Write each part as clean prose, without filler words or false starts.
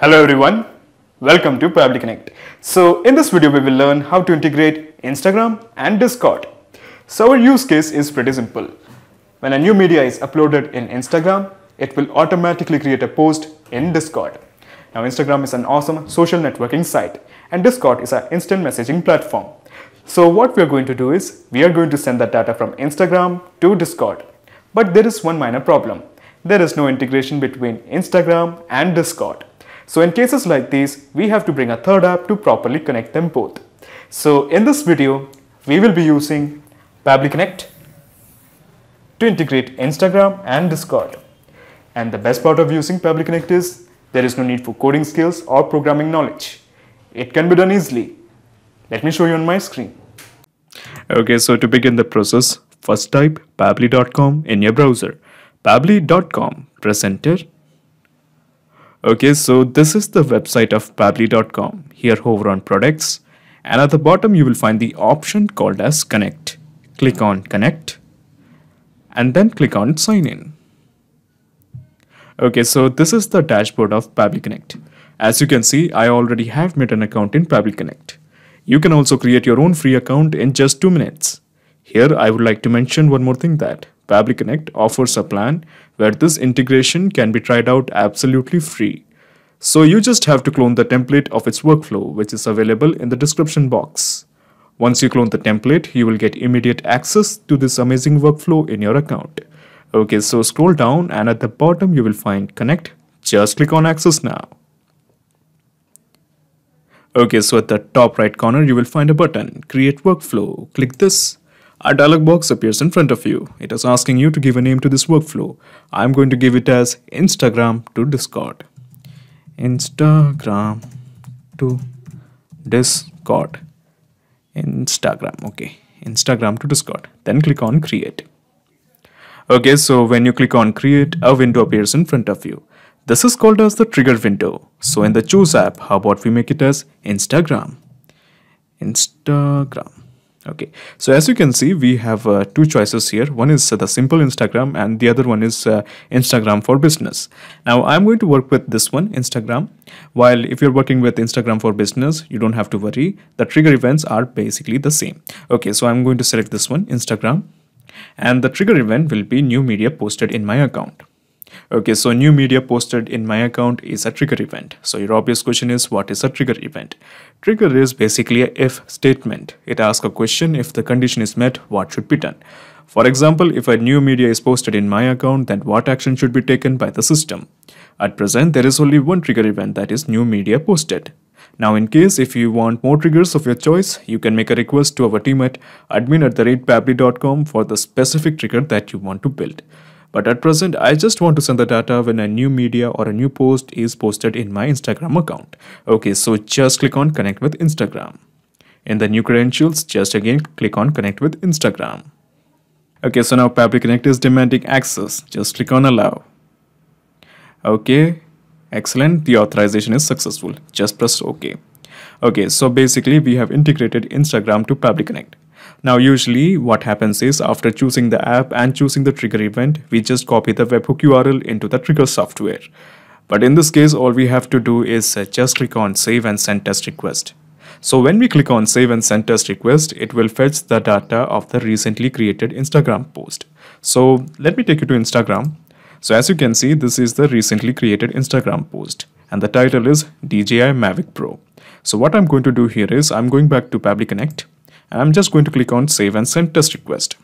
Hello everyone, welcome to Pabbly Connect. So in this video we will learn how to integrate Instagram and Discord. So our use case is pretty simple. When a new media is uploaded in Instagram, it will automatically create a post in Discord. Now Instagram is an awesome social networking site and Discord is an instant messaging platform. So what we are going to do is, we are going to send that data from Instagram to Discord. But there is one minor problem. There is no integration between Instagram and Discord. So in cases like these, we have to bring a third app to properly connect them both. So in this video, we will be using Pabbly Connect to integrate Instagram and Discord. And the best part of using Pabbly Connect is, there is no need for coding skills or programming knowledge. It can be done easily. Let me show you on my screen. Okay, so to begin the process, first type pabbly.com in your browser. Pabbly.com, press enter. Okay, so this is the website of Pabbly.com. Here hover on products and at the bottom you will find the option called as connect. Click on connect and then click on sign in. Okay, so this is the dashboard of Pabbly Connect. As you can see, I already have made an account in Pabbly Connect. You can also create your own free account in just 2 minutes. Here I would like to mention one more thing that Pabbly Connect offers a plan where this integration can be tried out absolutely free. So you just have to clone the template of its workflow, which is available in the description box. Once you clone the template, you will get immediate access to this amazing workflow in your account. Okay, so scroll down and at the bottom you will find Connect. Just click on Access Now. Okay, so at the top right corner you will find a button, Create Workflow. Click this. A dialog box appears in front of you. It is asking you to give a name to this workflow. I am going to give it as Instagram to Discord. Instagram to Discord. Instagram, okay. Instagram to Discord. Then click on Create. Okay, so when you click on Create, a window appears in front of you. This is called as the trigger window. So in the Choose app, how about we make it as Instagram. Instagram. Okay, so as you can see, we have two choices here. One is the simple Instagram and the other one is Instagram for business. Now I'm going to work with this one, Instagram. While if you're working with Instagram for business, you don't have to worry. The trigger events are basically the same. Okay, so I'm going to select this one, Instagram. And the trigger event will be new media posted in my account. Okay, so new media posted in my account is a trigger event. So your obvious question is, what is a trigger event? Trigger is basically a if statement. It asks a question, if the condition is met, what should be done? For example, if a new media is posted in my account, then what action should be taken by the system? At present, there is only one trigger event, that is new media posted. Now in case if you want more triggers of your choice, you can make a request to our team at admin@pabbly.com for the specific trigger that you want to build. But at present, I just want to send the data when a new media or a new post is posted in my Instagram account. Okay, so just click on Connect with Instagram. In the new credentials, just again click on Connect with Instagram. Okay, so now Pabbly Connect is demanding access. Just click on Allow. Okay, excellent. The authorization is successful. Just press OK. Okay, so basically we have integrated Instagram to Pabbly Connect. Now usually what happens is, after choosing the app and choosing the trigger event, we just copy the webhook URL into the trigger software. But in this case, all we have to do is just click on Save and Send Test Request. So when we click on Save and Send Test Request, it will fetch the data of the recently created Instagram post. So let me take you to Instagram. So as you can see, this is the recently created Instagram post and the title is DJI Mavic Pro. So what I'm going to do here is, I'm going back to Pabbly Connect. I'm just going to click on Save and Send Test Request.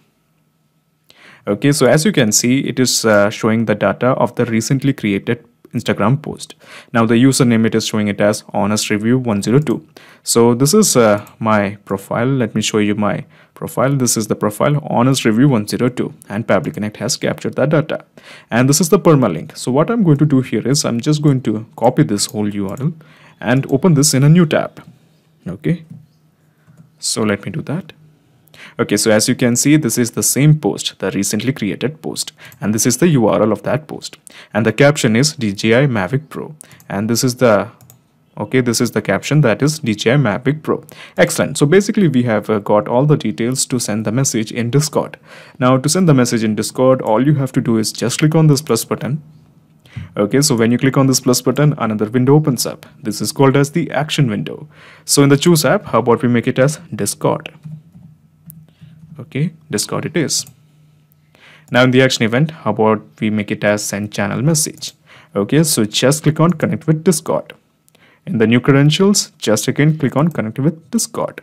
Okay, so as you can see, it is showing the data of the recently created Instagram post. Now the username, it is showing it as HonestReview102. So this is my profile. Let me show you my profile. This is the profile HonestReview102 and Pabbly Connect has captured that data. And this is the permalink. So what I'm going to do here is, I'm just going to copy this whole URL and open this in a new tab. Okay. So let me do that. Okay, so as you can see, this is the same post, the recently created post, and this is the URL of that post. And the caption is DJI Mavic Pro. And this is the, okay, this is the caption, that is DJI Mavic Pro. Excellent. So basically we have got all the details to send the message in Discord. Now to send the message in Discord, all you have to do is just click on this plus button Okay, so when you click on this plus button, another window opens up. This is called as the action window. So in the choose app, how about we make it as Discord? Okay, Discord it is. Now in the action event, how about we make it as send channel message? Okay, so just click on connect with Discord. In the new credentials, just again click on connect with Discord.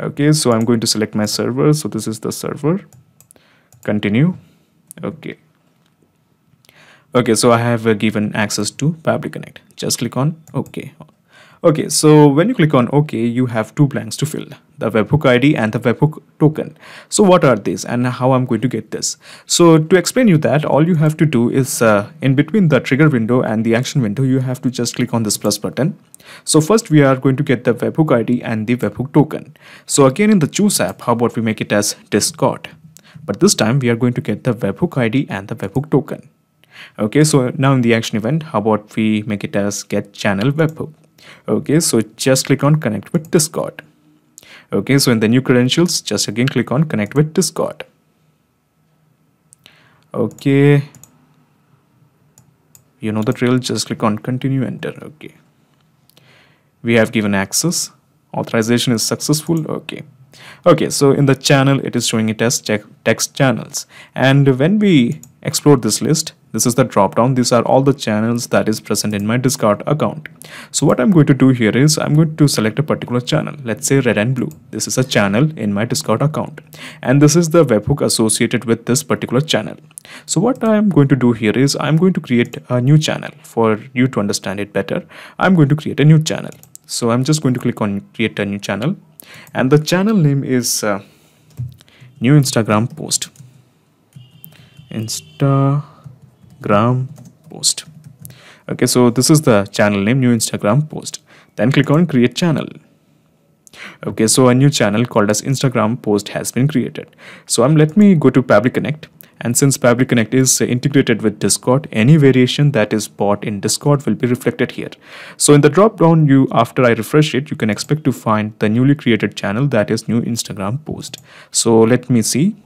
Okay, so I'm going to select my server. So this is the server. Continue. Okay. Okay, so I have given access to Pabbly Connect. Just click on OK. Okay, so when you click on OK, you have two blanks to fill, the webhook ID and the webhook token. So what are these and how I'm going to get this? So to explain you that, all you have to do is in between the trigger window and the action window, you have to just click on this plus button. So first we are going to get the webhook ID and the webhook token. So again in the choose app, how about we make it as Discord? But this time we are going to get the webhook ID and the webhook token. Okay, so now in the action event, how about we make it as get channel webhook? Okay, so just click on connect with Discord. Okay, so in the new credentials, just again click on connect with Discord. Okay, you know the drill, just click on continue, enter. Okay, we have given access, authorization is successful. Okay. Okay, so in the channel, it is showing it as text channels, and when we explore this list, this is the drop down. These are all the channels that is present in my Discord account. So what I'm going to do here is I'm going to select a particular channel. Let's say red and blue. This is a channel in my Discord account, and this is the webhook associated with this particular channel. So what I'm going to do here is I'm going to create a new channel. For you to understand it better, I'm going to create a new channel. So I'm just going to click on create a new channel, and the channel name is new Instagram post. Instagram post. Okay, so this is the channel name, new Instagram post. Then click on create channel. Okay, so a new channel called as Instagram post has been created. So let me go to Pabbly Connect, and since Pabbly Connect is integrated with Discord, any variation that is bought in Discord will be reflected here. So in the drop down, you after I refresh it, you can expect to find the newly created channel, that is new Instagram post. So let me see.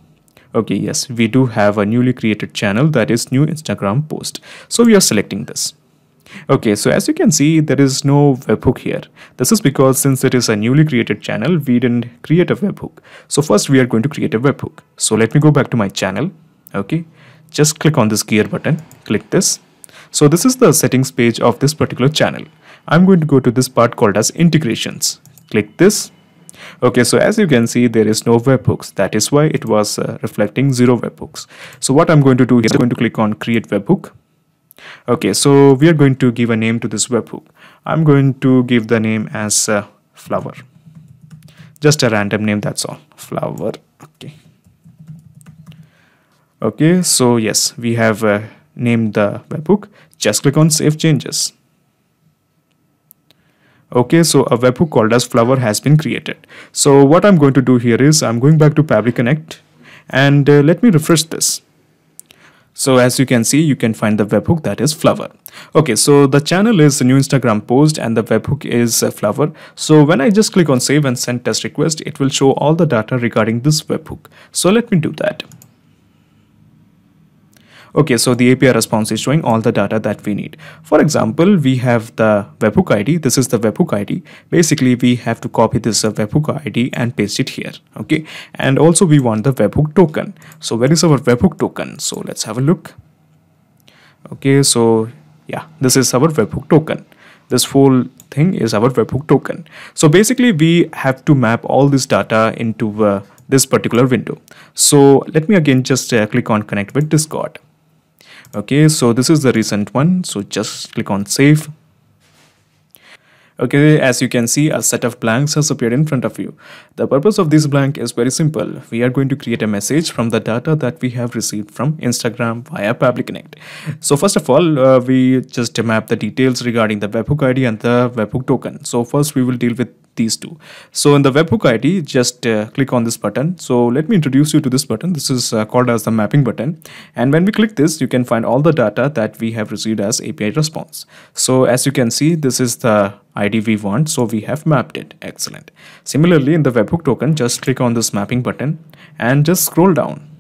Okay, yes, we do have a newly created channel, that is new Instagram post. So we are selecting this. Okay, so as you can see, there is no webhook here. This is because since it is a newly created channel, we didn't create a webhook. So first we are going to create a webhook. So let me go back to my channel. Okay, just click on this gear button, click this. So this is the settings page of this particular channel. I'm going to go to this part called as integrations. Click this. Okay, so as you can see, there is no webhooks. That is why it was reflecting zero webhooks. So what I'm going to do is I'm going to click on create webhook. Okay, so we are going to give a name to this webhook. I'm going to give the name as flower. Just a random name, that's all. Flower. Okay. Okay, so yes, we have named the webhook. Just click on save changes. Okay, so a webhook called as flower has been created. So what I'm going to do here is I'm going back to Pabbly Connect, and let me refresh this. So as you can see, you can find the webhook, that is flower. Okay, so the channel is new Instagram post and the webhook is flower. So when I just click on save and send test request, it will show all the data regarding this webhook. So let me do that. Okay, so the API response is showing all the data that we need. For example, we have the webhook ID. This is the webhook ID. Basically, we have to copy this webhook ID and paste it here. Okay, and also we want the webhook token. So where is our webhook token? So let's have a look. Okay, so yeah, this is our webhook token. This whole thing is our webhook token. So basically, we have to map all this data into this particular window. So let me again just click on connect with Discord. Okay, so this is the recent one. So just click on save. Okay, as you can see, a set of blanks has appeared in front of you. The purpose of this blank is very simple. We are going to create a message from the data that we have received from Instagram via Pabbly Connect. So first of all, we just map the details regarding the webhook ID and the webhook token. So first we will deal with these two. So in the webhook ID, just click on this button. So let me introduce you to this button. This is called as the mapping button, and when we click this, you can find all the data that we have received as API response. So as you can see, this is the ID we want, so we have mapped it. Excellent. Similarly, in the webhook token, just click on this mapping button and just scroll down,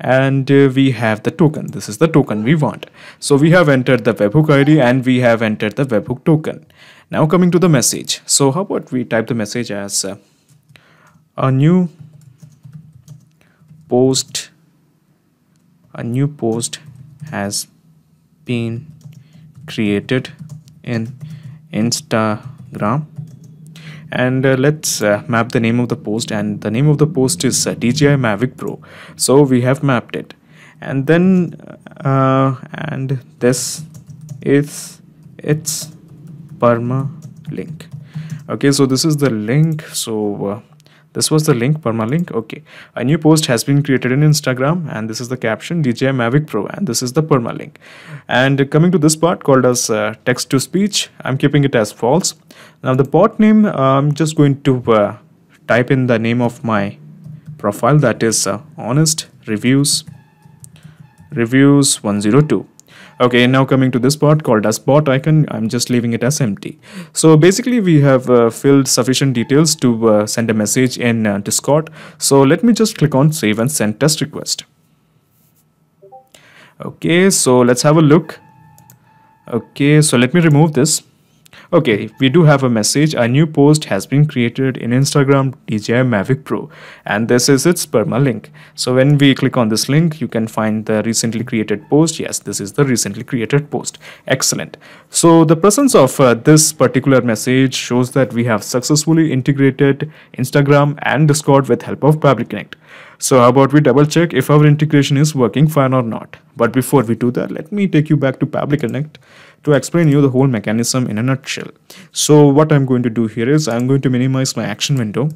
and we have the token. This is the token we want. So we have entered the webhook ID and we have entered the webhook token. Now coming to the message. So how about we type the message as a new post has been created in Instagram, and let's map the name of the post, and the name of the post is DJI Mavic Pro. So we have mapped it, and then and this is its permalink. Okay, so this is the link. So this was the link, permalink. Okay, a new post has been created in Instagram, and this is the caption, DJI Mavic Pro, and this is the permalink. And coming to this part called as text to speech, I'm keeping it as false. Now the bot name, I'm just going to type in the name of my profile, that is HonestReview102. Okay, now coming to this part called as bot icon, I'm just leaving it as empty. So basically we have filled sufficient details to send a message in Discord. So let me just click on save and send test request. Okay, so let's have a look. Okay, so let me remove this. Okay, we do have a message, a new post has been created in Instagram, DJI Mavic Pro, and this is its permalink. So when we click on this link, you can find the recently created post. Yes, this is the recently created post. Excellent. So the presence of this particular message shows that we have successfully integrated Instagram and Discord with help of Pabbly Connect. So how about we double check if our integration is working fine or not. But before we do that, let me take you back to Pabbly Connect to explain you the whole mechanism in a nutshell. So what I'm going to do here is I'm going to minimize my action window.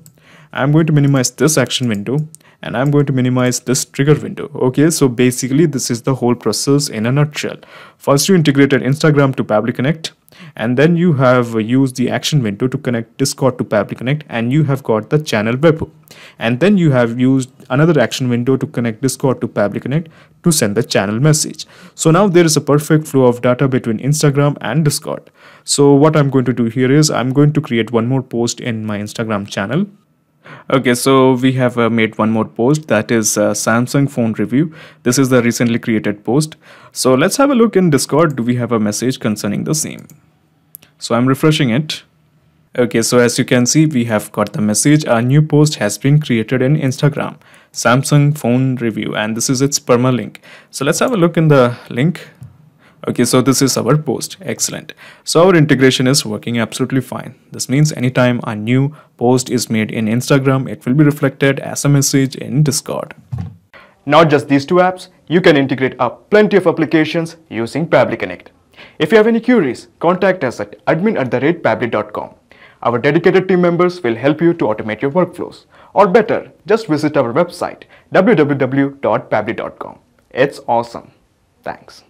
I'm going to minimize this action window, and I'm going to minimize this trigger window. Okay, so basically this is the whole process in a nutshell. First you integrated Instagram to Pabbly Connect, and then you have used the action window to connect Discord to Pabbly Connect, and you have got the channel webhook. And then you have used another action window to connect Discord to Pabbly Connect to send the channel message. So now there is a perfect flow of data between Instagram and Discord. So what I'm going to do here is I'm going to create one more post in my Instagram channel. Okay, so we have made one more post, that is Samsung phone review. This is the recently created post. So let's have a look in Discord. Do we have a message concerning the same? So I'm refreshing it. Okay, so as you can see, we have got the message, a new post has been created in Instagram, Samsung phone review, and this is its permalink. So let's have a look in the link. Okay, so this is our post. Excellent. So our integration is working absolutely fine. This means anytime a new post is made in Instagram, it will be reflected as a message in Discord. Not just these two apps, you can integrate up plenty of applications using Pabbly Connect. If you have any queries, contact us at admin@pabbly.com. Our dedicated team members will help you to automate your workflows. Or better, just visit our website www.pabbly.com. It's awesome. Thanks.